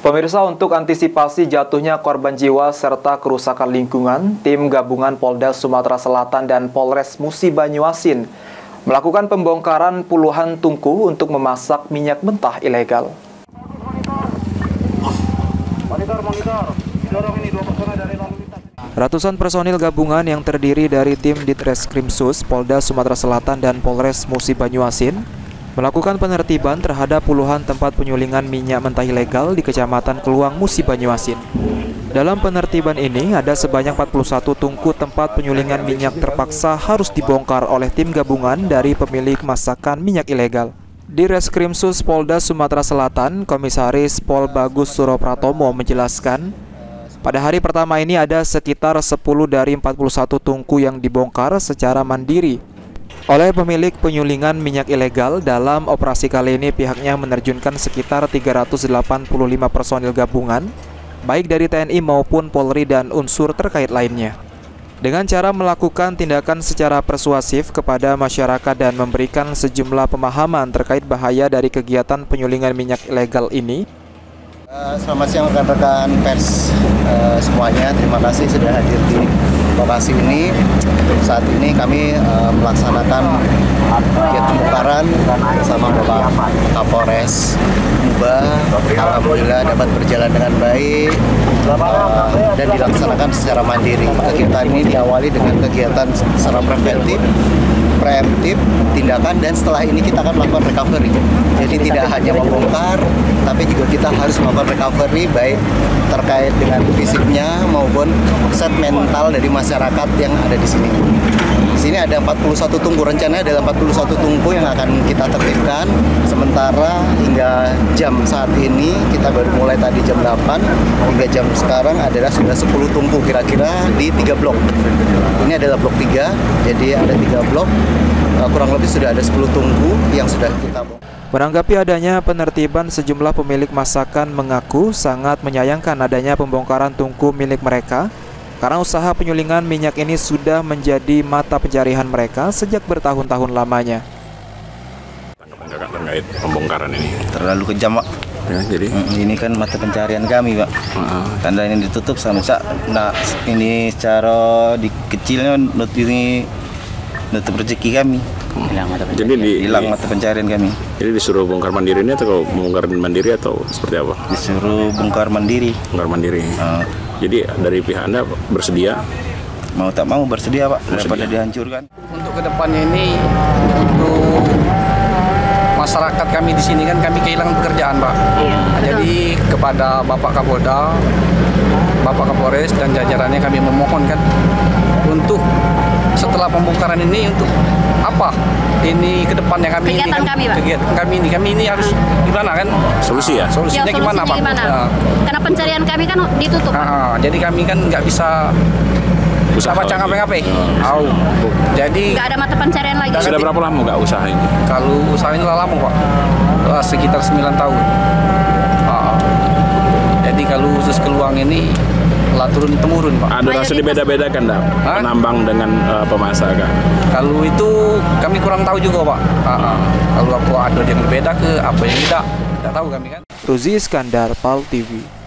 Pemirsa, untuk antisipasi jatuhnya korban jiwa serta kerusakan lingkungan, tim gabungan Polda Sumatera Selatan dan Polres Musi Banyuasin melakukan pembongkaran puluhan tungku untuk memasak minyak mentah ilegal. Ratusan personil gabungan yang terdiri dari tim Ditreskrimsus Polda Sumatera Selatan dan Polres Musi Banyuasin melakukan penertiban terhadap puluhan tempat penyulingan minyak mentah ilegal di Kecamatan Keluang, Musi Banyuasin. Dalam penertiban ini, ada sebanyak 41 tungku tempat penyulingan minyak terpaksa harus dibongkar oleh tim gabungan dari pemilik masakan minyak ilegal. Ditreskrimsus Polda Sumatera Selatan, Komisaris Pol Bagus Suro Pratomo menjelaskan, pada hari pertama ini ada sekitar 10 dari 41 tungku yang dibongkar secara mandiri oleh pemilik penyulingan minyak ilegal. Dalam operasi kali ini pihaknya menerjunkan sekitar 385 personil gabungan, baik dari TNI maupun Polri dan unsur terkait lainnya, dengan cara melakukan tindakan secara persuasif kepada masyarakat dan memberikan sejumlah pemahaman terkait bahaya dari kegiatan penyulingan minyak ilegal ini. Selamat siang rekan-rekan pers semuanya, terima kasih sudah hadir di lokasi ini. Saat ini kami melaksanakan kegiatan pembongkaran bersama Bapak Kapolres Muba. Alhamdulillah dapat berjalan dengan baik dan dilaksanakan secara mandiri. Kegiatan ini diawali dengan kegiatan secara preemptif, tindakan, dan setelah ini kita akan melakukan recovery. Jadi tidak hanya membongkar, tapi juga kita harus melakukan recovery baik terkait dengan fisiknya maupun set mental dari masyarakat yang ada di sini. Di sini ada 41 tungku, rencananya ada 41 tungku yang akan kita tertibkan. Sementara hingga jam saat ini, kita baru mulai tadi jam 8, hingga jam sekarang adalah sudah 10 tungku kira-kira di 3 blok. Ini adalah blok 3, jadi ada 3 blok. Kurang lebih sudah ada 10 tungku yang sudah kita bongkar. Menanggapi adanya penertiban, sejumlah pemilik masakan mengaku sangat menyayangkan adanya pembongkaran tungku milik mereka karena usaha penyulingan minyak ini sudah menjadi mata pencarian mereka sejak bertahun-tahun lamanya. Tanggapan terkait pembongkaran ini? Terlalu kejam, Pak. Ya, jadi ini kan mata pencarian kami, Pak. Tanda ini ditutup sama Cak. Nah, ini secara dikecilnya ini nutup rezeki kami. Jadi hilang mata pencarian kami. Jadi disuruh bongkar mandiri ini atau bongkar mandiri atau seperti apa? Disuruh bongkar mandiri. Bongkar mandiri. Jadi dari pihak Anda bersedia? Mau tak mau bersedia, Pak, daripada dihancurkan. Untuk kedepannya ini untuk masyarakat kami di sini kan kami kehilangan pekerjaan, Pak. Iya. Jadi kepada Bapak Kapolda, Bapak Kapolres dan jajarannya kami memohonkan untuk setelah pembongkaran ini untuk apa ini kedepannya kami kegiatan ini kami, kegiatan kami ini harus gimana kan solusi ya? Solusinya ya, gimana Pak? Nah, karena pencarian kami kan ditutup. Nah, jadi kami kan nggak bisa ngapa-ngapain. Jadi nggak ada mata pencarian lagi. Sudah berapa lama nggak usaha ini? Kalau usahanya lama Pak, sekitar 9 tahun. Jadi kalau khusus Keluang ini turun-temurun, Pak. Ada rasa dibeda-bedakan, Pak, penambang dengan pemasakan. Kalau itu kami kurang tahu juga, Pak. Kalau apa ada yang berbeda ke apa yang tidak tahu kami kan. Ruzi Iskandar, PAL TV.